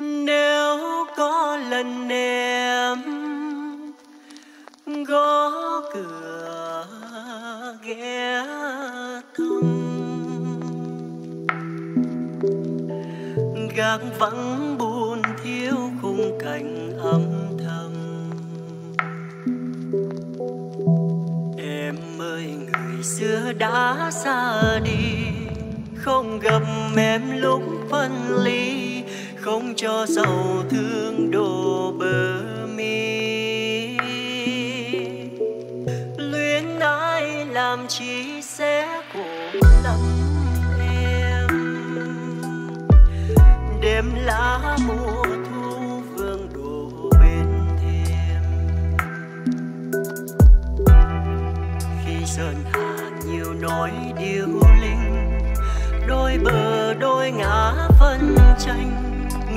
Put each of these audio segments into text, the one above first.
Nếu có lần em gõ cửa ghé thăm, gác vắng buồn thiếu khung cảnh âm thầm. Em ơi, người xưa đã xa đi, không gặp em lúc phân ly, không cho sầu thương đổ bờ mi. Luyến ái làm chi sẽ khổ lắm, đêm lá mùa thu vương đổ bên thêm. Khi sơn hà nhiều nói điêu linh, đôi bờ đôi ngã phân tranh,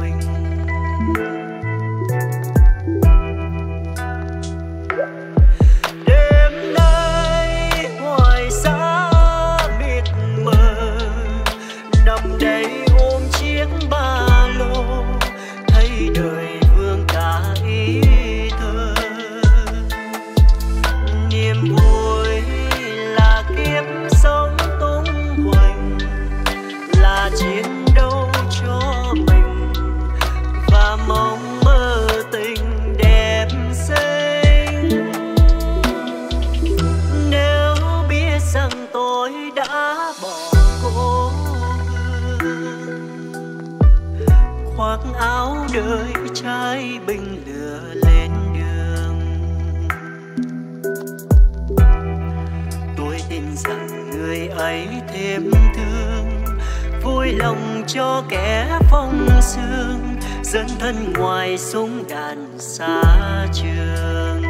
quanh. Đêm nay ngoài xa áo đời trái bình lửa lên đường. Tôi tin rằng người ấy thêm thương, vui lòng cho kẻ phong sương, dẫn thân ngoài súng đạn xa trường.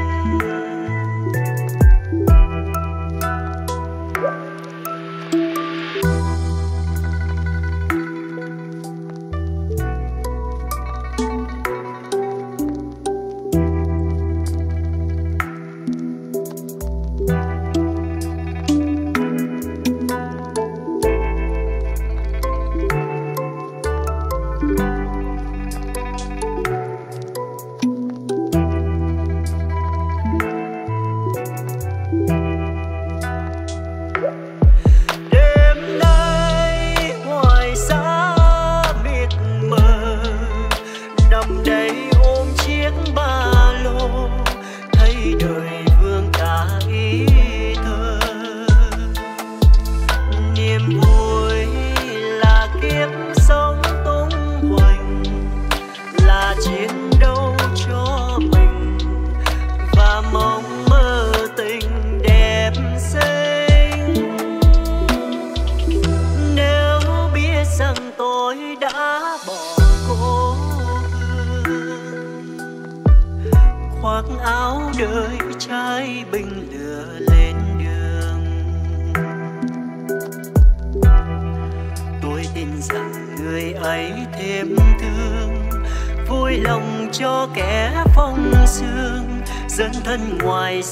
Thân ngoài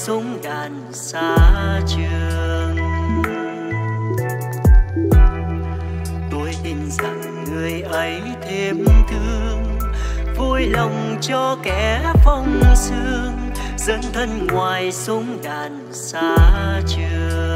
súng đạn xa trường.